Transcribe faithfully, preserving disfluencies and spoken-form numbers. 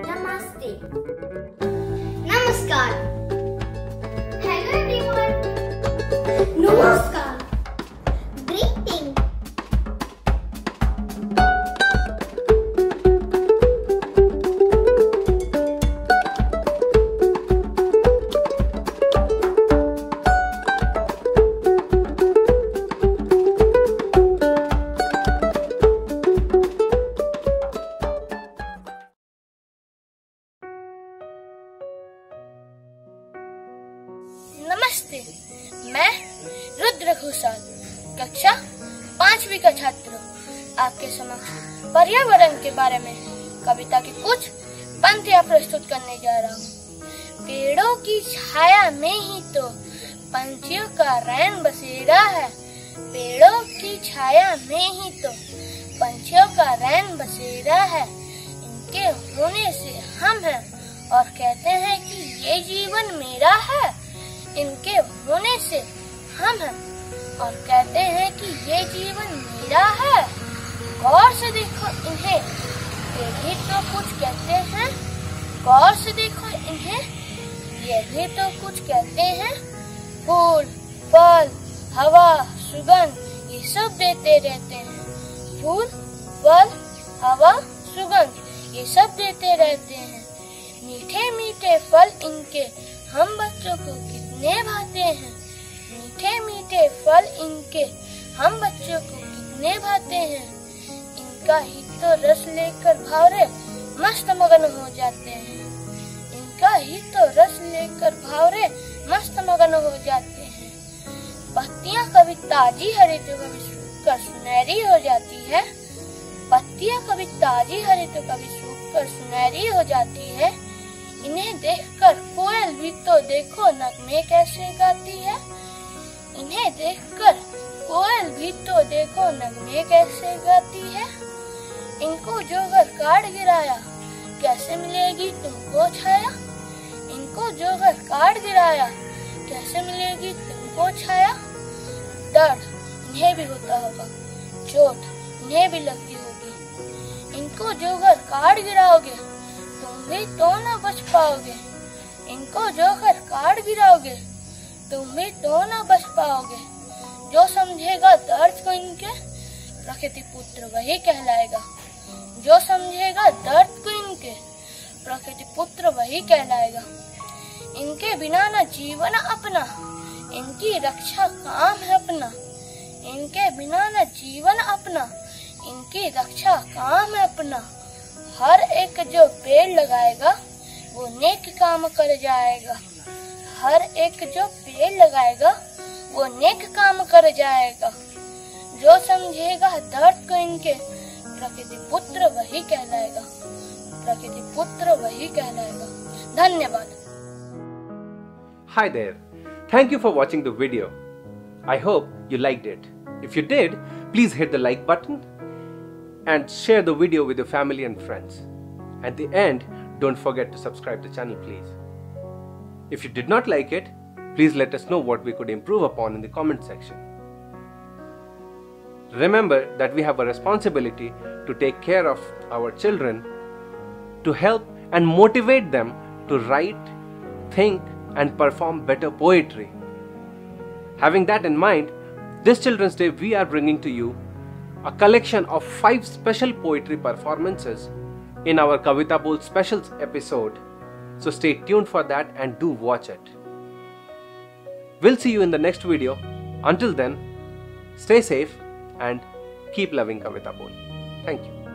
नमस्ते, नमस्कार, hello everyone, नमस्कार, ग्रीटिंग। नमस्ते, मैं रुद्र घोषाल कक्षा पांचवी का छात्र हूँ। आपके समक्ष पर्यावरण के बारे में कविता के कुछ पंक्तियाँ प्रस्तुत करने जा रहा हूँ। पेड़ों की छाया में ही तो पंछियों का रैन बसेरा है, पेड़ों की छाया में ही तो पंछियों का रैन बसेरा है। इनके होने से हम हैं और कहते हैं कि ये जीवन मेरा है। इनके होने से हम हैं और कहते हैं कि ये जीवन मेरा है। गौर से देखो इन्हें, ये भी तो कुछ कहते हैं। गौर से देखो इन्हें, ये भी तो कुछ कहते हैं। फूल, फल, हवा, सुगंध, ये सब देते रहते हैं। फूल, फल, हवा, सुगंध, ये सब देते रहते हैं। मीठे मीठे फल इनके हम बच्चों को कितने भाते हैं। मीठे मीठे फल इनके हम बच्चों को कितने भाते हैं। इनका ही तो रस लेकर भावरे मस्त मगन हो जाते हैं। इनका ही तो रस लेकर भावरे मस्त मगन हो जाते हैं। पत्तियां कभी ताजी हरित कर सुनहरी हो जाती है। पत्तियां कभी ताजी हरित कभी सूख कर सुनहरी हो जाती है। इन्हें देखकर कोयल भी तो देखो नगमे कैसे गाती है। इन्हें देखकर कोयल भी तो देखो नगमे कैसे गाती है। इनको जो घर काट गिराया कैसे मिलेगी तुमको छाया। इनको जो घर काट गिराया कैसे मिलेगी तुमको छाया। दर्द इन्हें भी होता होगा, चोट इन्हें भी लगती होगी। इनको जो घर काट गिराओगे तुम भी तो ना बच पाओगे। इनको जो कर काट गिराओगे तुम भी तो ना बच पाओगे। जो समझेगा दर्द को इनके प्रकृति पुत्र वही कहलाएगा। जो समझेगा दर्द को इनके प्रकृति पुत्र वही कहलाएगा। इनके बिना ना जीवन अपना, इनकी रक्षा काम है अपना। इनके बिना ना जीवन अपना, इनकी रक्षा काम है अपना। हर एक जो पेड़ लगाएगा वो नेक काम कर जाएगा। हर एक जो पेड़ लगाएगा वो नेक काम कर जाएगा। जो समझेगा दर्द को इनके प्रकृति पुत्र वही कहलाएगा। प्रकृति पुत्र वही कहलाएगा। धन्यवाद। Hi there. Thank you for watching the video. I hope you liked it. If you did, please hit the like button and share the video with your family and friends. At the end, don't forget to subscribe to the channel, please. If you did not like it, please let us know what we could improve upon in the comment section. Remember that we have a responsibility to take care of our children, to help and motivate them to write, think and perform better poetry. Having that in mind, this Children's Day we are bringing to you a collection of five special poetry performances in our Kavitabol specials episode, so stay tuned for that and do watch it. We'll see you in the next video. Until then, stay safe and keep loving Kavitabol. Thank you.